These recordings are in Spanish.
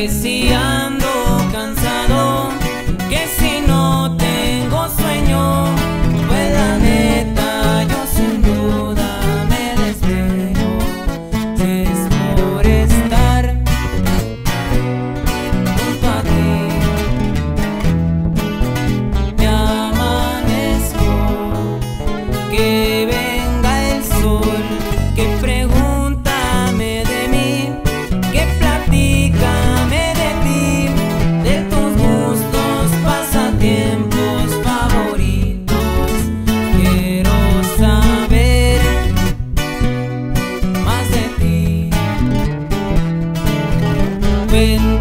que si ando cansado, que si no tengo sueño, pues la neta yo sin duda me desvelo. Es por estar junto a ti. Me amanezco, que venga el sol, que pregunte. Cuéntame bien de tu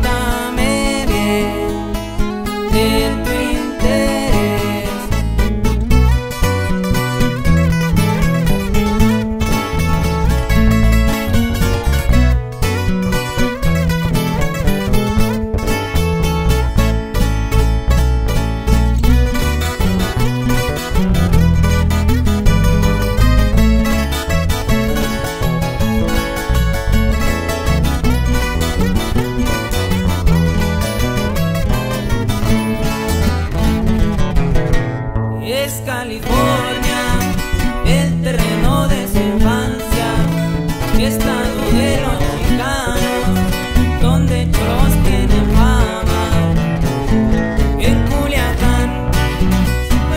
California, el terreno de su infancia, estado de los chicanos, donde choros tienen fama. En Culiacán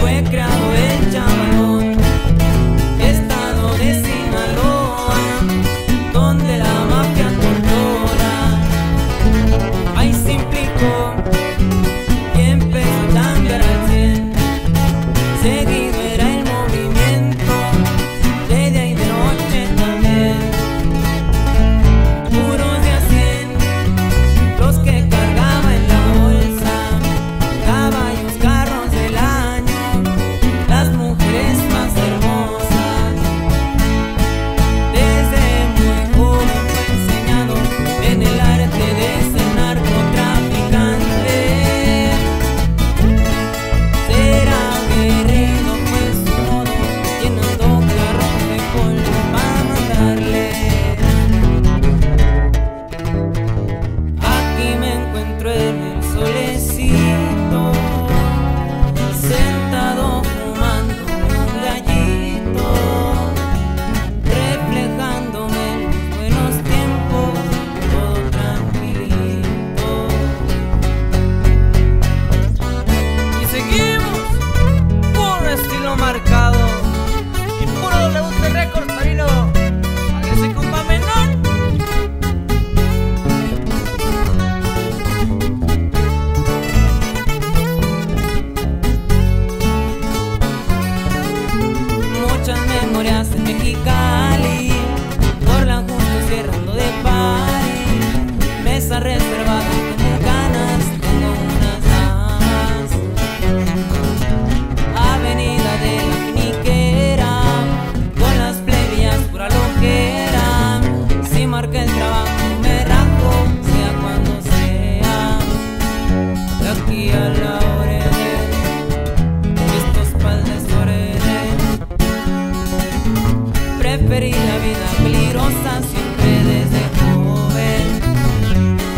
fue creado el chavalón, estado de Sinaloa, donde la mafia controla. Ahí se implicó y empezó a cambiar al 100. Seguido era el movimiento, de día y de noche también. Puros de a 100, los que cargaba en la bolsa, caballos, carros del año, las mujeres más hermosas. Desde muy joven fue enseñado en el arte de ser narcotraficante. Será guerrero. En Mexicali, por la junta cerrando de party, mesa reservada con ganas, con unas damas. Avenida de la Finiquera, con las plebeyas pura lojera. Si marca el trabajo me rajo, sea cuando sea, de aquí a la y la vida peligrosa siempre desde joven,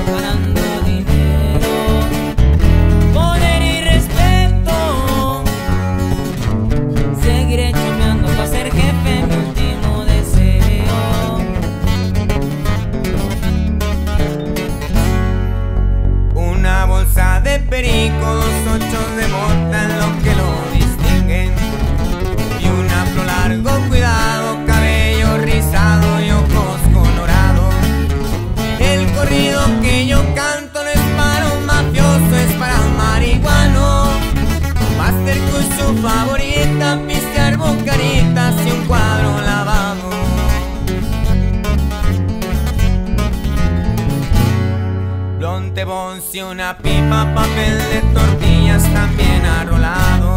ganando dinero, poder y respeto. Seguiré chambeando para ser jefe, mi último deseo. Una bolsa de perico, 2 ochos de mota, lo que lo distinguen, y un afro largo, cuidado. Su favorita, pistear bocaritas y un cuadro lavado. Blonte bonce, una pipa, papel de tortillas también arrolado.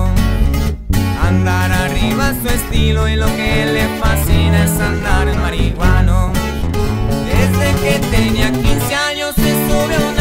Andar arriba su estilo y lo que le fascina es andar marihuano. Desde que tenía 15 años se sube a un